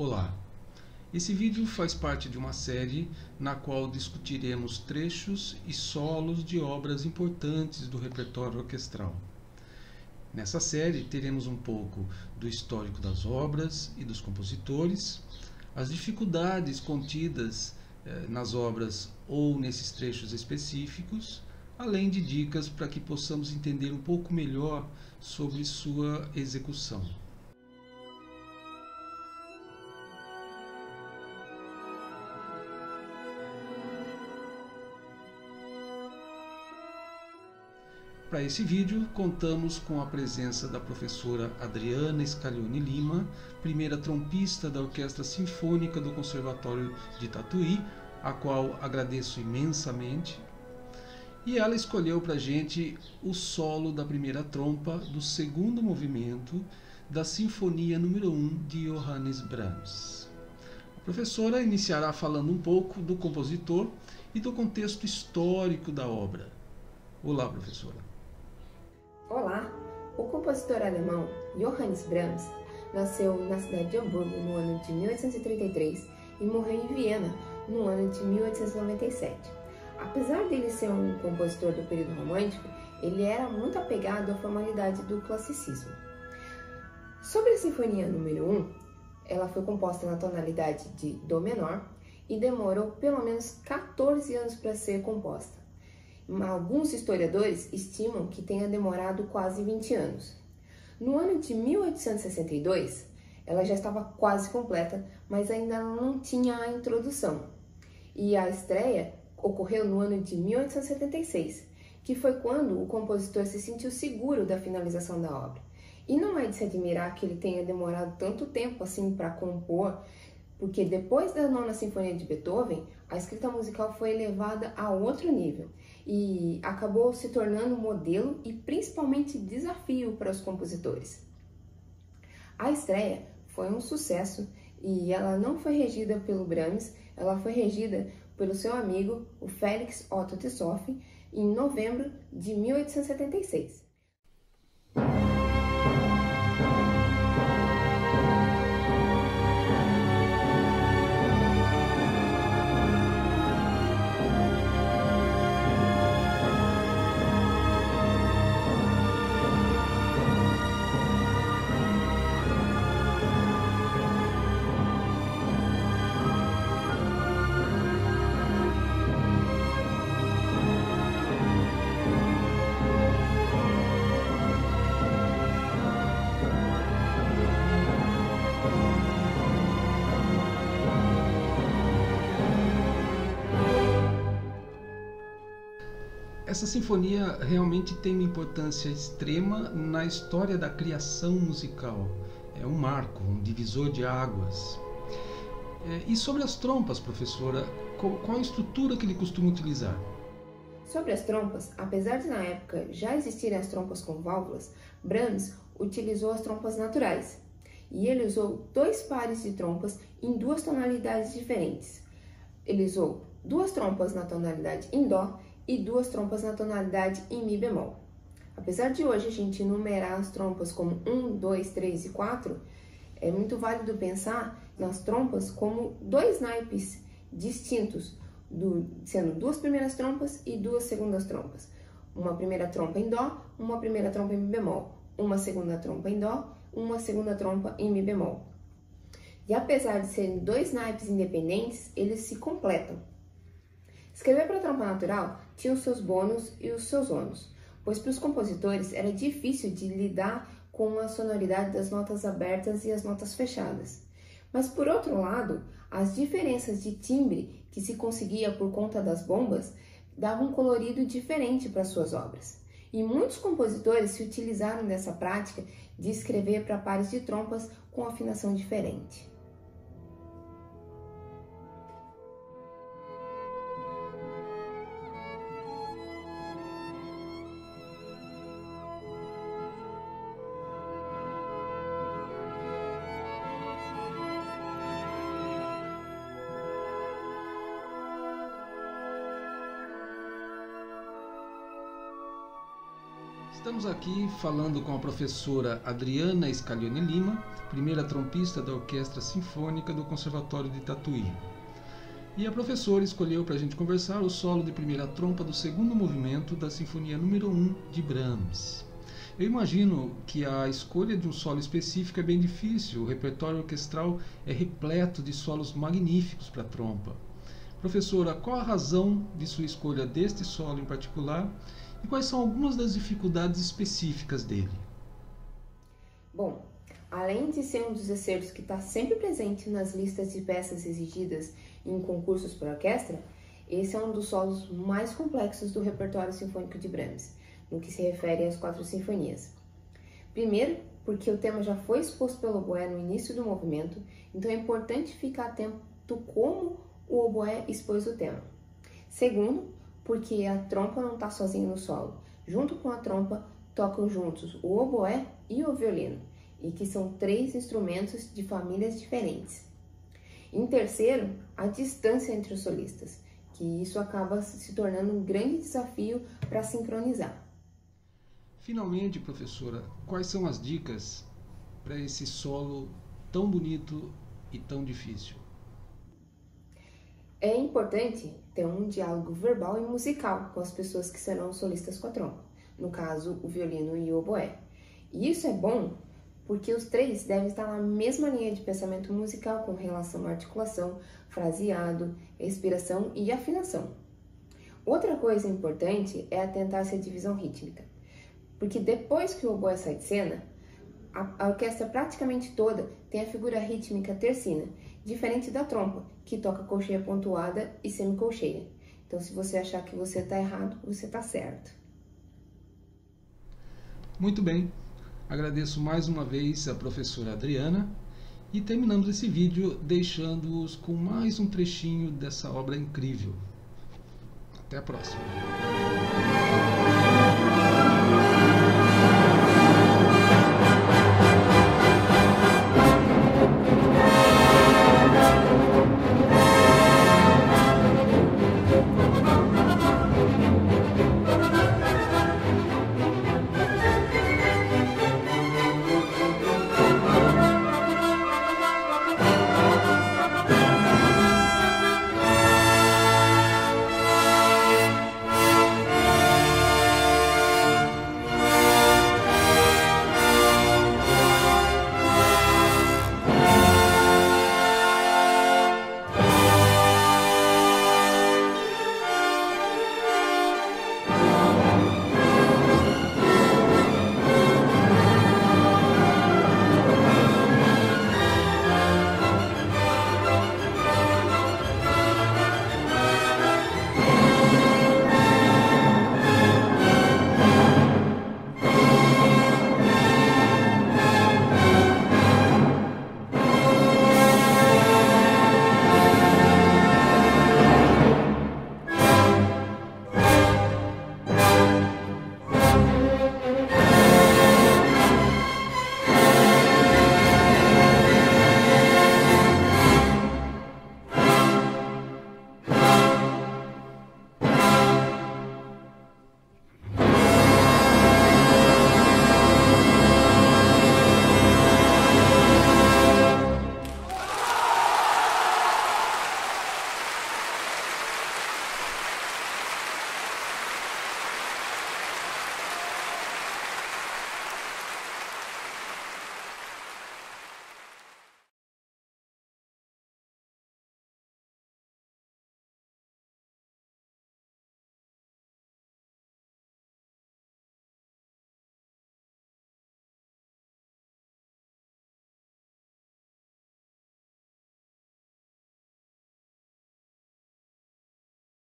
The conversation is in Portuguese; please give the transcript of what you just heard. Olá! Esse vídeo faz parte de uma série na qual discutiremos trechos e solos de obras importantes do repertório orquestral. Nessa série teremos um pouco do histórico das obras e dos compositores, as dificuldades contidas nas obras ou nesses trechos específicos, além de dicas para que possamos entender um pouco melhor sobre sua execução. Para esse vídeo, contamos com a presença da professora Adriana Scaglioni Lima, primeira trompista da Orquestra Sinfônica do Conservatório de Tatuí, a qual agradeço imensamente. E ela escolheu para a gente o solo da primeira trompa do segundo movimento da Sinfonia número 1 de Johannes Brahms. A professora iniciará falando um pouco do compositor e do contexto histórico da obra. Olá, professora! Olá! O compositor alemão Johannes Brahms nasceu na cidade de Hamburgo no ano de 1833 e morreu em Viena no ano de 1897. Apesar dele ser um compositor do período romântico, ele era muito apegado à formalidade do classicismo. Sobre a Sinfonia número 1, ela foi composta na tonalidade de Dó menor e demorou pelo menos 14 anos para ser composta. Alguns historiadores estimam que tenha demorado quase 20 anos. No ano de 1862, ela já estava quase completa, mas ainda não tinha a introdução. E a estreia ocorreu no ano de 1876, que foi quando o compositor se sentiu seguro da finalização da obra. E não é de se admirar que ele tenha demorado tanto tempo assim para compor, porque depois da Nona Sinfonia de Beethoven, a escrita musical foi elevada a outro nível e acabou se tornando um modelo e principalmente desafio para os compositores. A estreia foi um sucesso e ela não foi regida pelo Brahms, ela foi regida pelo seu amigo, o Felix Otto Dessoff, em novembro de 1876. Essa sinfonia realmente tem uma importância extrema na história da criação musical. É um marco, um divisor de águas. E sobre as trompas, professora, qual a estrutura que ele costuma utilizar? Sobre as trompas, apesar de na época já existirem as trompas com válvulas, Brahms utilizou as trompas naturais. E ele usou 2 pares de trompas em 2 tonalidades diferentes. Ele usou 2 trompas na tonalidade em Dó e 2 trompas na tonalidade em Mi bemol. Apesar de hoje a gente numerar as trompas como 1, 2, 3 e 4, é muito válido pensar nas trompas como 2 naipes distintos, sendo 2 primeiras trompas e 2 segundas trompas. Uma primeira trompa em Dó, uma primeira trompa em Mi bemol, uma segunda trompa em Dó, uma segunda trompa em Mi bemol. E apesar de serem 2 naipes independentes, eles se completam. Escrever para trompa natural tinha os seus bônus e os seus ônus, pois para os compositores era difícil de lidar com a sonoridade das notas abertas e as notas fechadas. Mas por outro lado, as diferenças de timbre que se conseguia por conta das bombas davam um colorido diferente para suas obras. E muitos compositores se utilizaram dessa prática de escrever para pares de trompas com afinação diferente. Estamos aqui falando com a professora Adriana Scaglioni Lima, primeira trompista da Orquestra Sinfônica do Conservatório de Tatuí. E a professora escolheu para a gente conversar o solo de primeira trompa do segundo movimento da Sinfonia número 1 de Brahms. Eu imagino que a escolha de um solo específico é bem difícil, o repertório orquestral é repleto de solos magníficos para a trompa. Professora, qual a razão de sua escolha deste solo em particular e quais são algumas das dificuldades específicas dele? Bom, além de ser um dos excertos que está sempre presente nas listas de peças exigidas em concursos para orquestra, esse é um dos solos mais complexos do repertório sinfônico de Brahms, no que se refere às quatro sinfonias. Primeiro, porque o tema já foi exposto pelo oboé no início do movimento, então é importante ficar atento como o oboé expôs o tema. Segundo, porque a trompa não está sozinha no solo. Junto com a trompa, tocam juntos o oboé e o violino, e que são três instrumentos de famílias diferentes. Em terceiro, a distância entre os solistas, que isso acaba se tornando um grande desafio para sincronizar. Finalmente, professora, quais são as dicas para esse solo tão bonito e tão difícil? É importante ter um diálogo verbal e musical com as pessoas que serão solistas com a trompa, no caso, o violino e o oboé. E isso é bom porque os três devem estar na mesma linha de pensamento musical com relação à articulação, fraseado, respiração e afinação. Outra coisa importante é atentar-se à divisão rítmica, porque depois que o oboé sai de cena, a orquestra praticamente toda tem a figura rítmica tercina, diferente da trompa, que toca colcheia pontuada e semicolcheia. Então, se você achar que você está errado, você está certo. Muito bem. Agradeço mais uma vez a professora Adriana e terminamos esse vídeo deixando-os com mais um trechinho dessa obra incrível. Até a próxima.